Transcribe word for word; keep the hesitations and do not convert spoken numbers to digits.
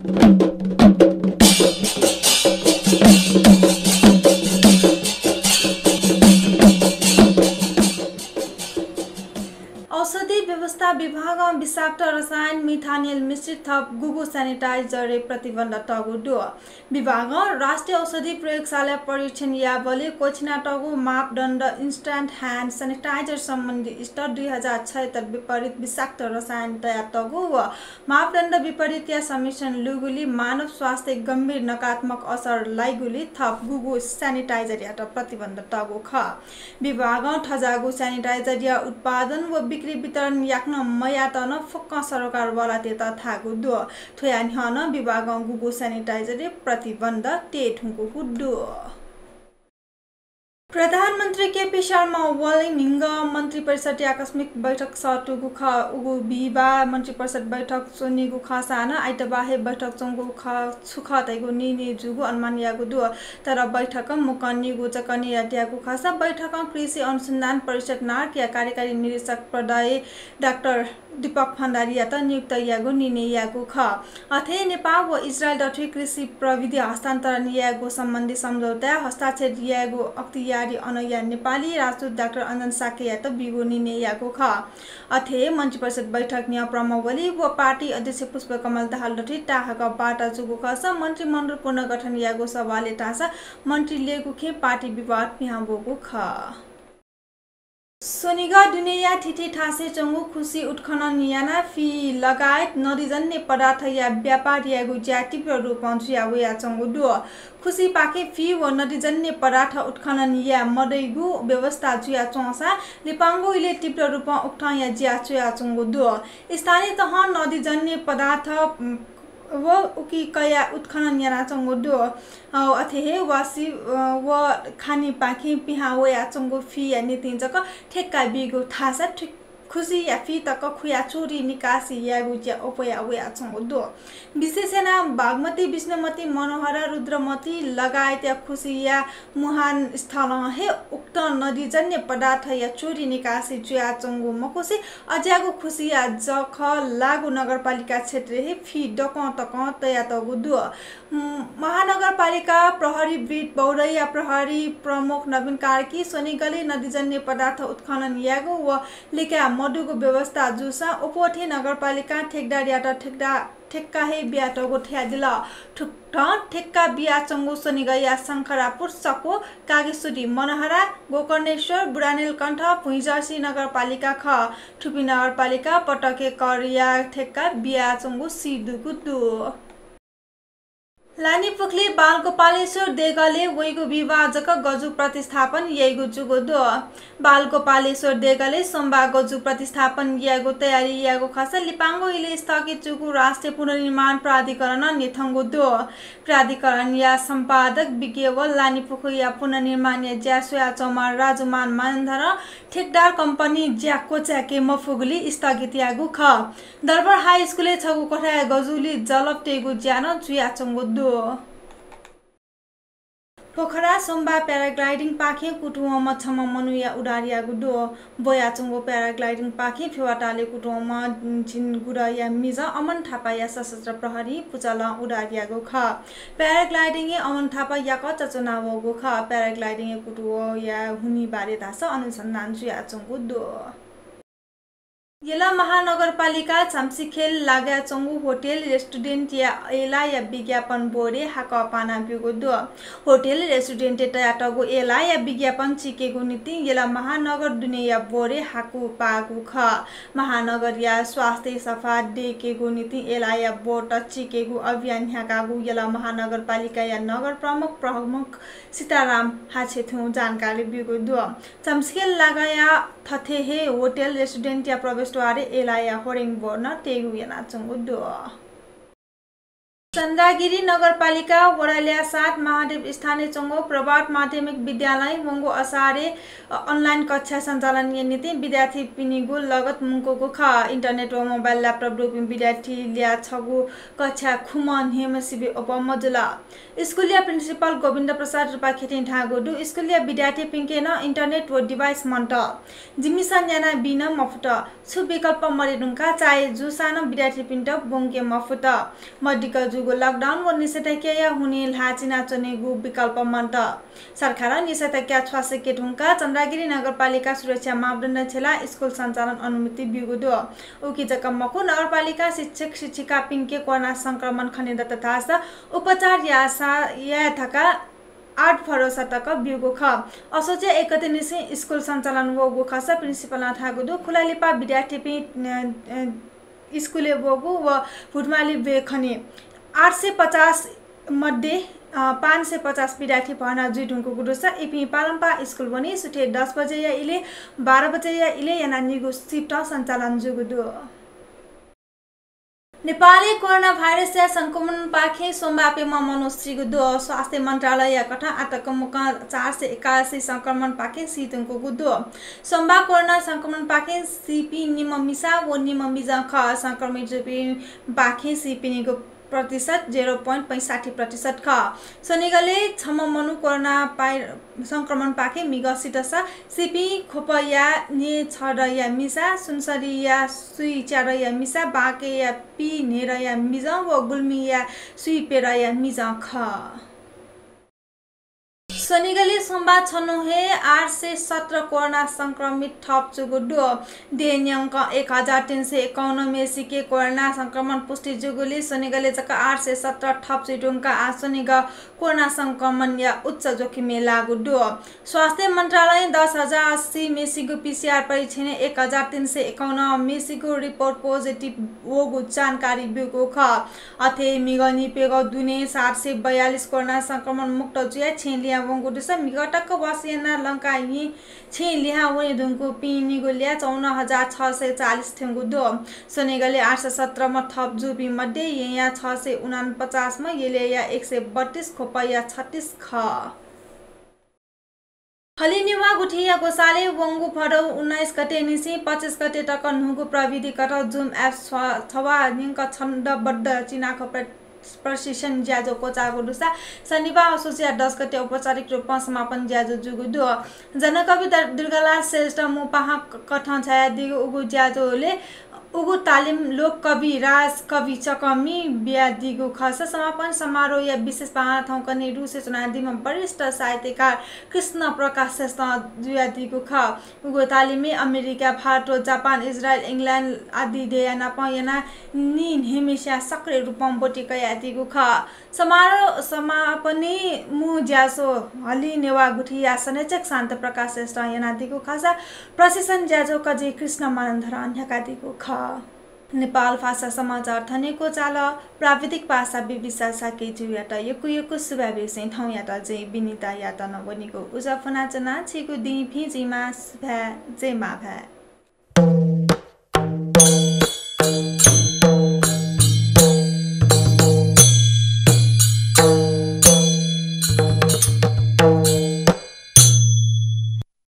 औषधि व्यवस्था विभाग विषाक्त रसायन मिथानियल मिश्रित थप गुगु सैनिटाइजर प्रतिबंध टगु डुअ विभाग राष्ट्रिय औषधि प्रयोगशाला परीक्षण यावली कोचना टगु मापदण्ड इन्स्ट्यान्ट ह्यान्ड सैनिटाइजर सम्बन्धी स्तर दुई हजार छहत्तर विपरीत विषाक्त रसायन तया टगु व मापदण्ड विपरीत या सम्मिश्रण लुगुली मानव स्वास्थ्य गम्भीर नकारात्मक असर लाइगुली थप गुगु सैनिटाइजर या प्रतिबन्ध टगु ख विभाग ठजागु सैनिटाइजर या उत्पादन व बिक्री वितरण याक्न मया तन फक्क सरकार वाला तेता थागु दु थुया न्हन विभाग गुगु सैनिटाइजर प्रतिबन्ध ते ठुंगु दु। प्रधानमन्त्री केपी शर्मा ओली निंग मन्त्री परिषद आकस्मिक बैठक सटु गुख उगु बिबा मन्त्री परिषद बैठक सोनी गुख साना आइतबाहे बैठक चंगु ख सुख तैगु निनि जुगु अनुमान यागु दु तर बैठक मुकन्नी गुचकनी यात्या गुख सा बैठक कृषि अनुसन्धान परिषद नार्क या कार्यकारी निरीक्षक प्रदाय डाक्टर दीपक भण्डारी या त नियुक्त यागु निनि यागु ख अथे नेपाल व इजरायल दथि कृषि प्रविधि हस्तान्तरण यागु सम्बन्धी सम्झौता हस्ताक्षर यागु अक्ति अनया नेपाली राजदूत डाक्टर अञ्जन साके या त बिगु निने याको ख अथे मन्त्री परिषद बैठक न्या प्रमवली व पार्टी अध्यक्ष पुष्पकमल दाहाल डठी टाहाका बाटा जुगु खस मन्त्रीमण्डल पुनर्गठन याको सभाले टासा मन्त्री लेगु खे पार्टी विवाद पिहा बोगु ख सोनिगा दुनिया ठिठी ठासे चंगु खुशी उत्खनन याना फी लगायत नदीजन्य पदार्थ या व्यापार यागु ज्याति प्ररूपण यागु या चंगु दु खुशी पाके फी व नदीजन्य पदार्थ उत्खनन या मदैगु व्यवस्था जुया चौसा लिपांगु इले तीव्र रूपमा उक्था या ज्या चुया चंगु दु स्थानीय तह नदीजन्य पदार्थ व उकी कया उत्खनन याना चंगु दु अथे वासी व खानी पाखी पिहाओ या चंगु फी या नीति जक ठेक्का बिगु थासा ठिक खुशी या फी तक खुया चोरी निकासी या गुज्या उपया उया चंगु दु विशेषना बागमती विष्णुमती मनोहरा रुद्रमती लगायत या खुशी या मुहान स्थल हे उक्त नदीजन्य पदार्थ या चोरी निकासी जुया चंगु मकुसी अज्यागु खुशी या जख लागु नगरपालिका क्षेत्र हे फी डक तक तया तगु दु महानगरपालिका प्रहरी वृत्त बौरैया प्रहरी प्रमुख नवीन कार्की सोनीगली नदीजन्य पदार्थ उत्खनन यागु व लेका मधुको व्यवस्था जुसा उपठे नगरपालिका ठेकदार या ठेकदा ठेक्का हे बिया टगो ठ्या दिला ठुक्क ठेक्का बिया चंगु सोनीगया शंकरापुर सको कागेश्वरी मनहरा गोकर्णेश्वर बुढानीलकण्ठ भुइँजर्सी नगरपालिका ख ठुपी नगरपालिका पटके करिया ठेक्का बिया चंगु सिधुकुदु लानीपुखले बालगोपालेश्वर देगले वैगु विभाजक गजु प्रतिस्थापन यैगु जुगो दो बालगोपालेश्वर देगले सोमबार गजु प्रतिस्थापन यागो तयारी यागो खस लिपाङ्गो इले स्थगित जुगु राष्ट्रिय पुनर्निर्माण प्राधिकरण नेथङ्गो दो प्राधिकरण या सम्पादक बिकेव लानीपुख या पुनर्निर्माण या ज्यासुया चौमार राजुमान मानधर ठेकदार कम्पनी ज्याको ज्याके मफुगुली स्थगित यागु ख दरबार हाई स्कुलले छगु कोठा गजुली जलप तेगु ज्यान जुया चंगो दो पोखरा सोमबा प्याराग्लाइडिङ पाखे कुटुवामा छम मनुया उडारियागु दो बोयाचुङो प्याराग्लाइडिङ पाखे फेवाटाले कुटुवामा झिनगुडा या मिजा अमन थापा या सशस्त्र प्रहरी पुचला उडारियागु ख प्याराग्लाइडिङ अमन थापा या कचचनावगु ख प्याराग्लाइडिङ कुटुवा या हुनी बारे दास अनुसन्धान जुयाचुङो दो येला महानगरपालिका छाम्सीखेल लागा चंगु होटेल रेस्टुरेंट या एला या विज्ञापन बोरे हाका पाना बिगो दु होटेल रेस्टुरेंट तयाटगु एला या विज्ञापन चिकेगु नीति येला महानगर दुनिया बोरे हाकु पागु ख महानगर या स्वास्थ्य सफा डेकेगु नीति एला या बोट चिकेगु अभियान हाकागु येला महानगरपालिका या नगर प्रमुख प्रमुख सीताराम हाछेथु जानकारी बिगो दु छाम्सीखेल लागा या थथे हे होटेल रेस्टुरेंट या प्रवेश द्वारे एलाया होरिङ बोर्न तेगु याना चंगु दु चन्द्रागिरी नगरपालिका वडाल्या सात महादेव स्थानीय चंगो प्रभात माध्यमिक विद्यालय वंगो असारे अनलाइन कक्षा सञ्चालन नीति विद्यार्थी पिनिगु लगत मुङको ख इन्टरनेट व मोबाइल ल्यापटप रूपमा विद्यार्थी ल्या छगु कक्षा खुमन हेमसिबे उपमजुला स्कुलिया प्रिन्सिपल गोविन्द प्रसाद रुपा खेटिन ठागु दु स्कुलिया विद्यार्थी पिंकेन इन्टरनेट व डिभाइस मन्ट जिमिसन याना बिन मफुट छु विकल्प मरिडुङका चाहे जुसान विद्यार्थी पिन्ट बोंगे मफुट मडिकल गरिएको लकडाउन व निषेधाज्ञा हुने लाची नाच्नेको विकल्प मन्त सरकार निषेधाज्ञा छ्वासेकेट हुँका चन्द्रगिरी नगरपालिका सुरक्षा मापदण्ड छेला स्कुल सञ्चालन अनुमति बिगुदो उकी जकमको नगरपालिका शिक्षक शिक्षिका पिंके कोरोना संक्रमण खनेद तथा उपचार याथाका आठ फरोसा तक बिगो ख असोज एकते निसी स्कुल सञ्चालन व गोखस प्रिन्सिपल नाथागुदो खुलालिपा विद्यार्थी स्कूले बोगु व फुटमाली बेखने आठ सौ पचास मध्य पाँच सौ पचास विद्यार्थी पढ़ना जुई ढुंको गुरुसा इपी पालम्पा स्कूल बनी सुठे दस बजे या इले बाह्र बजे या इले या नानीको सिफ्ट सञ्चालन जुगुदो। नेपाली कोरोना भाइरस संक्रमण पाखे सोमवापेमा मनोश्रीको दो स्वास्थ्य मन्त्रालय कठा आतकमुका चार सौ एक्कासी संक्रमण पाखे सीतुङको गुदो सोमबार कोरोना संक्रमण पाखे सीपी निममिसा व निममिजा ख संक्रमित जोपी पाखे सीपिनीको प्रतिशत जीरो पॉइंट पैंसाठी प्रतिशत ख शनिगले क्षम मनु कोरोना पाइ संक्रमण पाखे मिगसिटसा सीपी खोपया ने छडया मिसा सुनसरी या सुई चारया मिसा बाके या पी नेरया मिजा व गुल्मी या सुई पेरया मिजा ख शनिगले सोमबार छनुहे आठ सौ सत्रह कोरोना संक्रमित थप जुगुडो देन्यांक एक हजार तीन सौ इक्यावन में सिके कोरोना संक्रमण पुष्टि जुगुली शनिगले जक आठ सौ सत्रह थप जुटुंका आसनिग कोरोना संक्रमण या उच्च जोखिम लागुडो स्वास्थ्य मन्त्रालय दस हजार अस्सी मेसिगो पीसीआर परीक्षण एक हजार तीन सौ इक्यावन मेसिगो रिपोर्ट पोजिटिभ वोगु जानकारी बिगो ख अथे मिगनी पेगो दुने सात सौ बयालीस कोरोना संक्रमण मुक्त जुया छेलिया गुडुसा मिगटक बसियाना लंका यी छे लिहा वने धुङको पिनी गोलिया चौन हजार छ सौ चालीस थेंगु दो शनिगले आठ सौ सत्रह में थप जुपी मध्य यहाँ छ सौ उनपचास में ये या एक सौ बत्तीस खोपया छत्तीस ख खलिनिवा गुठिया गोसाले वंगु फरौ उन्नाइस गते निसी पच्चीस गते तक नुगु प्रविधि कट जुम एप छवा निंक छन्दबद्ध चिनाको प्रशिक्षण ज्याजो कोचाको दुसा शनिबार असोसिया दस गते औपचारिक रूपमा समापन ज्याजो जुगुदो जनकवि दुर्गालाल श्रेष्ठ मुपाहा कथन छाया दिगु उगु ज्याजोले उगु तालिम लोक कवि राज कवि चकमी ब्यादिगु खस समापन समारोह या विशेष पाहना ठाउँकने रुसे चुनादीमा वरिष्ठ साहित्यकार कृष्ण प्रकाश श्रेष्ठ जुयादिगु ख उगु तालिमे America Bharat Japan Israel England आदि देयाना पयना निन हेमेसिया सक्रिय रूपमा बोटिका यादिगु ख समारोह समापनी मु ज्यासो हली नेवा गुठिया सनेचक शान्त प्रकाश श्रेष्ठ यानादिगु खसा प्रशिक्षण ज्याजो कजी कृष्ण मानन्धर अन्यकादिगु ख। नेपाल भाषा समाचार थनेको चाला प्राविधिक भाषा विविसा साके जुयाटा यकु यकु सुभावे से ठाउँ याटा जे बिनिता याता नबनिको उजफना चना छेको दिफि जिमा सुभा जेमा भा